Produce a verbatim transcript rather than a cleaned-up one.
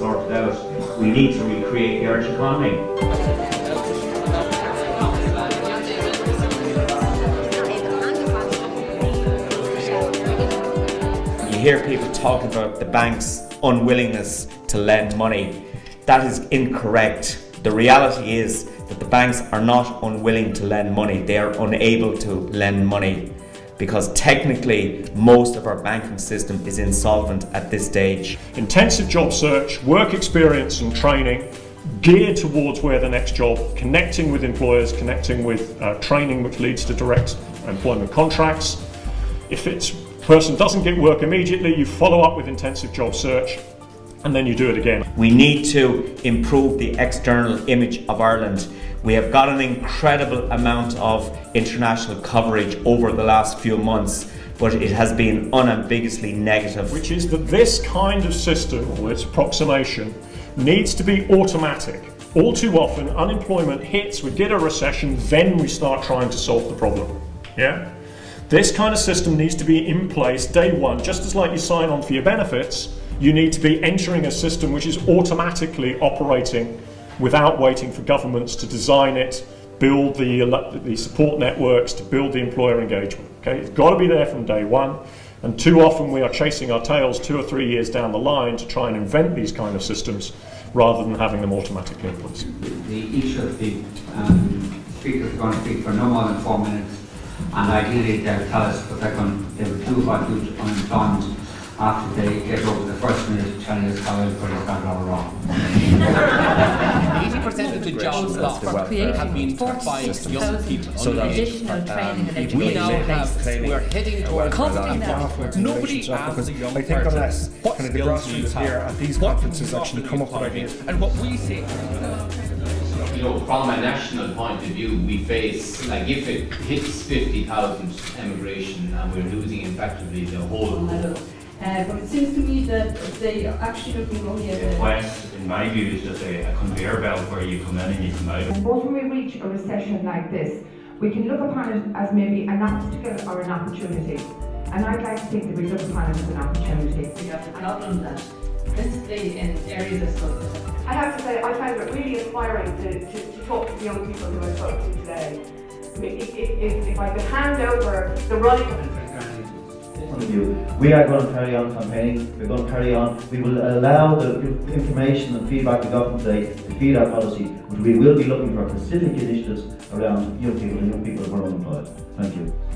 sorted out. We need to recreate the Irish economy. You hear people talk about the bank's unwillingness to lend money. That is incorrect. The reality is that the banks are not unwilling to lend money. They are unable to lend money because technically most of our banking system is insolvent at this stage. Intensive job search, work experience and training geared towards where the next job, connecting with employers, connecting with uh, training which leads to direct employment contracts. If it's person doesn't get work immediately, you follow up with intensive job search and then you do it again. We need to improve the external image of Ireland. We have got an incredible amount of international coverage over the last few months, but it has been unambiguously negative. Which is that this kind of system, or its approximation, needs to be automatic. All too often, unemployment hits, we get a recession, then we start trying to solve the problem. Yeah? This kind of system needs to be in place day one, just as like you sign on for your benefits. You need to be entering a system which is automatically operating without waiting for governments to design it, build the, the support networks, to build the employer engagement. Okay? It's got to be there from day one, and too often we are chasing our tails two or three years down the line to try and invent these kind of systems rather than having them automatically in place. The issue of the um, speakers are going to speak for no more than four minutes, and ideally they'll tell us what they're going to do about huge unemployment. After they get over the first minute telling us how everybody's got it all wrong. eighty percent of the jobs lost have been taught by young people. So that additional training and education. We now have, we're heading towards conflict. Nobody asks the young person what skills we have, what conditions actually come up with. And what we see. You know, from a national point of view, we face, like if it hits fifty thousand emigration and we're losing effectively the whole world. Uh, but it seems to me that they are actually looking only at the West, in my view, is just a, a conveyor belt where you come in and you come out. And when we reach a recession like this, we can look upon it as maybe an obstacle or an opportunity. And I'd like to think that we look upon it as an opportunity. We have a problem that, principally in areas of social. I have to say, I found it really inspiring to, to, to talk to the young people who I spoke to today. I mean, if, if, if I could hand over the running of you. We are going to carry on campaigning, we're going to carry on, we will allow the information and feedback the government today to feed our policy, but we will be looking for specific initiatives around young people and young people who are unemployed. Thank you.